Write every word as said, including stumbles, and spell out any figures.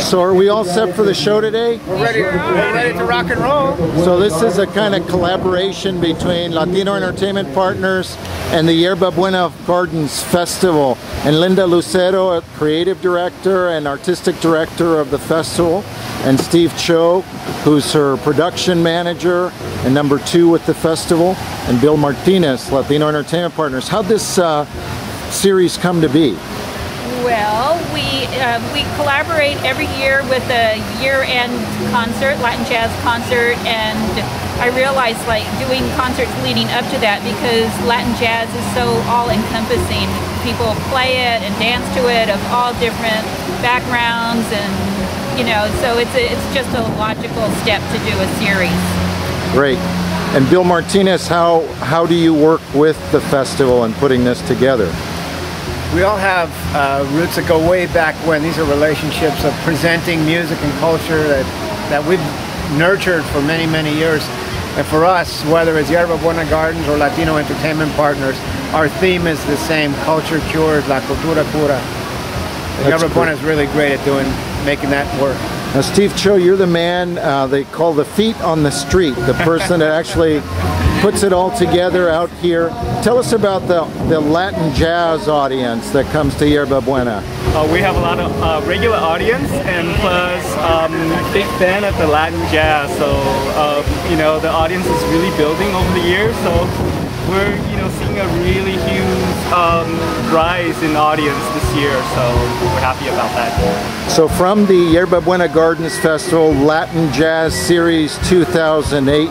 So are we all set for the show today? We're ready, we're ready to rock and roll. So this is a kind of collaboration between Latino Entertainment Partners and the Yerba Buena Gardens Festival. And Linda Lucero, a creative director and artistic director of the festival, and Steve Cho, who's her production manager and number two with the festival, and Bill Martinez, Latino Entertainment Partners. How'd this uh, series come to be? Well, we uh, we collaborate every year with a year-end concert, Latin jazz concert, and I realized like doing concerts leading up to that, because Latin jazz is so all-encompassing. People play it and dance to it of all different backgrounds, and you know, so it's a, it's just a logical step to do a series. Great. And Bill Martinez, how how do you work with the festival in putting this together? We all have uh, roots that go way back when. These are relationships of presenting music and culture that, that we've nurtured for many, many years. And for us, whether it's Yerba Buena Gardens or Latino Entertainment Partners, our theme is the same: culture cures, la cultura cura. Yerba Buena is really great at doing, making that work. Now, Steve Cho, you're the man uh, they call the feet on the street, the person that actually puts it all together out here. Tell us about the, the Latin jazz audience that comes to Yerba Buena. Uh, we have a lot of uh, regular audience, and plus um, big fan of the Latin jazz. So, um, you know, the audience is really building over the years. So we're, you know, seeing a really huge um, rise in audience this year. So we're happy about that. So from the Yerba Buena Gardens Festival, Latin Jazz Series two thousand eight,